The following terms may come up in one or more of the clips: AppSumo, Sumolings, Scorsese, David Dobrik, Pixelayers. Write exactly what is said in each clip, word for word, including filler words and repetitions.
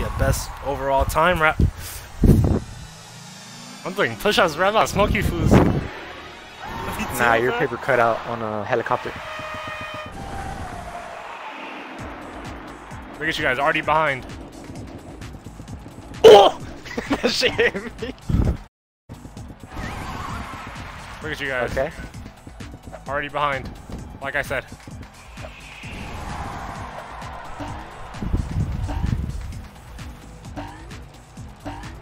see a best overall time wrap. I'm doing push-ups right about smoky foods. Nah, your paper cut out on a helicopter. Look at you guys, already behind. Oh! That shit hit me. Look at you guys. Okay. Already behind, like I said.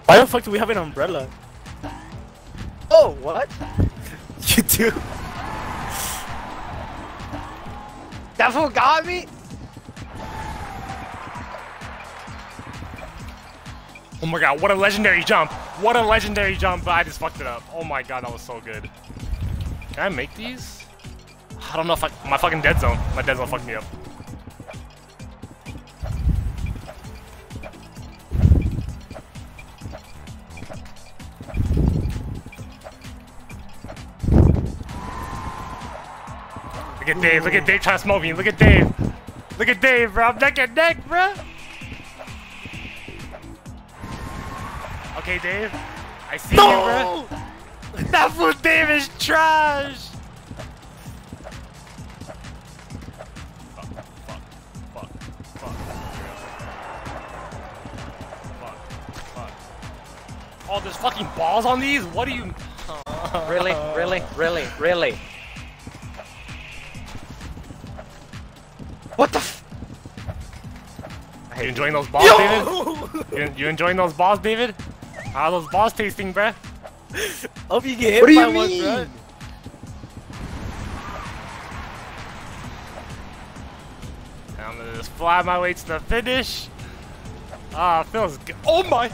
Why the fuck do we have an umbrella? Oh, what? You do? That fool got me? Oh my god, what a legendary jump! What a legendary jump, but I just fucked it up. Oh my god, that was so good. Can I make these? I don't know if I... My fucking dead zone. My dead zone fucked me up. Look at Dave, look at Dave trying to smoke me. Look at Dave. Look at Dave, bro. I'm neck and neck, bro. Okay, Dave. I see no! you, bro. That fool Dave is trash. Oh, there's fucking balls on these? What do you... Really? Really? Really? Really? What the f- You enjoying those balls, Yo! David? You, you enjoying those balls, David? How are those balls tasting, bruh? Hope you get hit what by one, bruh. I'm gonna just fly my way to the finish. Ah, uh, feels good. Oh my!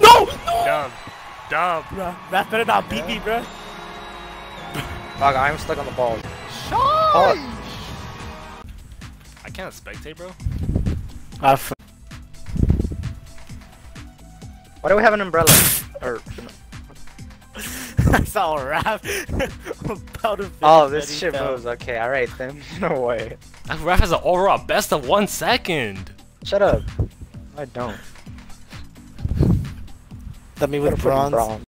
No! No! Dumb. Dumb. Bruh, that better not beat me, bruh. Fuck, I'm stuck on the balls. Oh. I can't spectate, bro. Ah, f Why do we have an umbrella? Or that's all right. Oh, this shit down. moves. Okay, all right then. No way. That rap has an overall best of one second. Shut up. I don't. That me with bronze. bronze.